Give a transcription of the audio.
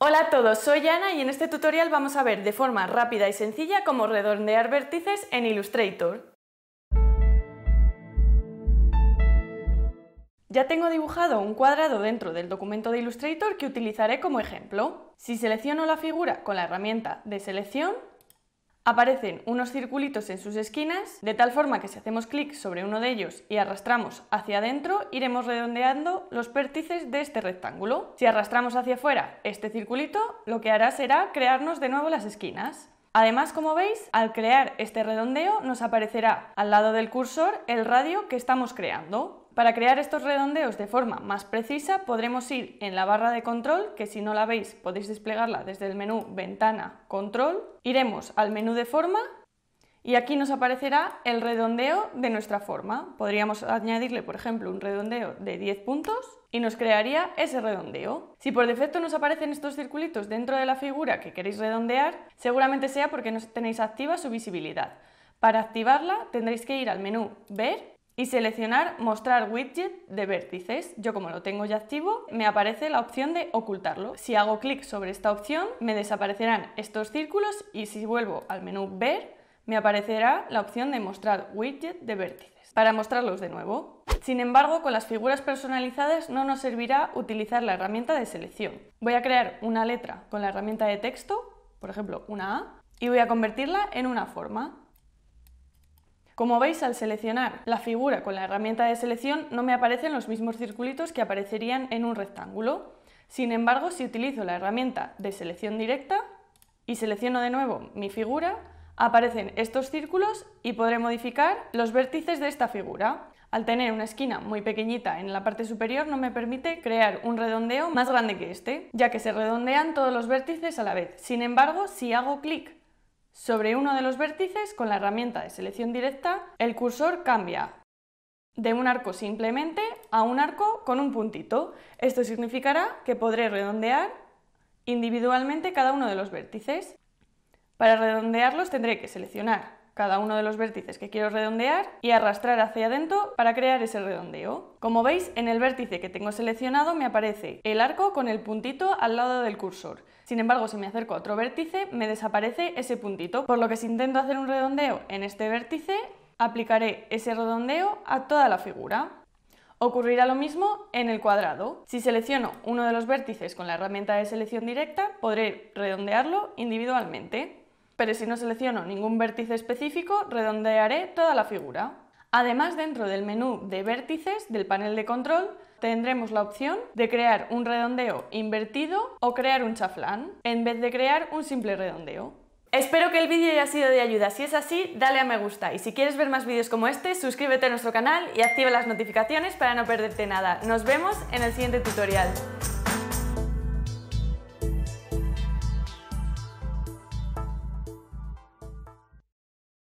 Hola a todos, soy Ana y en este tutorial vamos a ver de forma rápida y sencilla cómo redondear vértices en Illustrator. Ya tengo dibujado un cuadrado dentro del documento de Illustrator que utilizaré como ejemplo. Si selecciono la figura con la herramienta de selección, aparecen unos circulitos en sus esquinas, de tal forma que si hacemos clic sobre uno de ellos y arrastramos hacia adentro, iremos redondeando los vértices de este rectángulo. Si arrastramos hacia afuera este circulito, lo que hará será crearnos de nuevo las esquinas. Además, como veis, al crear este redondeo nos aparecerá al lado del cursor el radio que estamos creando. Para crear estos redondeos de forma más precisa podremos ir en la barra de control, que si no la veis podéis desplegarla desde el menú Ventana, Control. Iremos al menú de forma y aquí nos aparecerá el redondeo de nuestra forma. Podríamos añadirle, por ejemplo, un redondeo de 10 puntos y nos crearía ese redondeo. Si por defecto nos aparecen estos circulitos dentro de la figura que queréis redondear, seguramente sea porque no tenéis activa su visibilidad. Para activarla tendréis que ir al menú Ver y seleccionar Mostrar widget de vértices. Yo, como lo tengo ya activo, me aparece la opción de ocultarlo. Si hago clic sobre esta opción, me desaparecerán estos círculos y si vuelvo al menú Ver, me aparecerá la opción de Mostrar widget de vértices, para mostrarlos de nuevo. Sin embargo, con las figuras personalizadas no nos servirá utilizar la herramienta de selección. Voy a crear una letra con la herramienta de texto, por ejemplo una A, y voy a convertirla en una forma. Como veis, al seleccionar la figura con la herramienta de selección no me aparecen los mismos circulitos que aparecerían en un rectángulo. Sin embargo, si utilizo la herramienta de selección directa y selecciono de nuevo mi figura, aparecen estos círculos y podré modificar los vértices de esta figura. Al tener una esquina muy pequeñita en la parte superior no me permite crear un redondeo más grande que este, ya que se redondean todos los vértices a la vez. Sin embargo, si hago clic sobre uno de los vértices con la herramienta de selección directa, el cursor cambia de un arco simplemente a un arco con un puntito. Esto significará que podré redondear individualmente cada uno de los vértices. Para redondearlos tendré que seleccionar cada uno de los vértices que quiero redondear y arrastrar hacia adentro para crear ese redondeo. Como veis, en el vértice que tengo seleccionado me aparece el arco con el puntito al lado del cursor. Sin embargo, si me acerco a otro vértice, me desaparece ese puntito, por lo que si intento hacer un redondeo en este vértice, aplicaré ese redondeo a toda la figura. Ocurrirá lo mismo en el cuadrado. Si selecciono uno de los vértices con la herramienta de selección directa, podré redondearlo individualmente. Pero si no selecciono ningún vértice específico, redondearé toda la figura. Además, dentro del menú de vértices del panel de control, tendremos la opción de crear un redondeo invertido o crear un chaflán, en vez de crear un simple redondeo. Espero que el vídeo haya sido de ayuda. Si es así, dale a me gusta. Y si quieres ver más vídeos como este, suscríbete a nuestro canal y activa las notificaciones para no perderte nada. Nos vemos en el siguiente tutorial.